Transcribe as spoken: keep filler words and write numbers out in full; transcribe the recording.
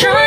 try.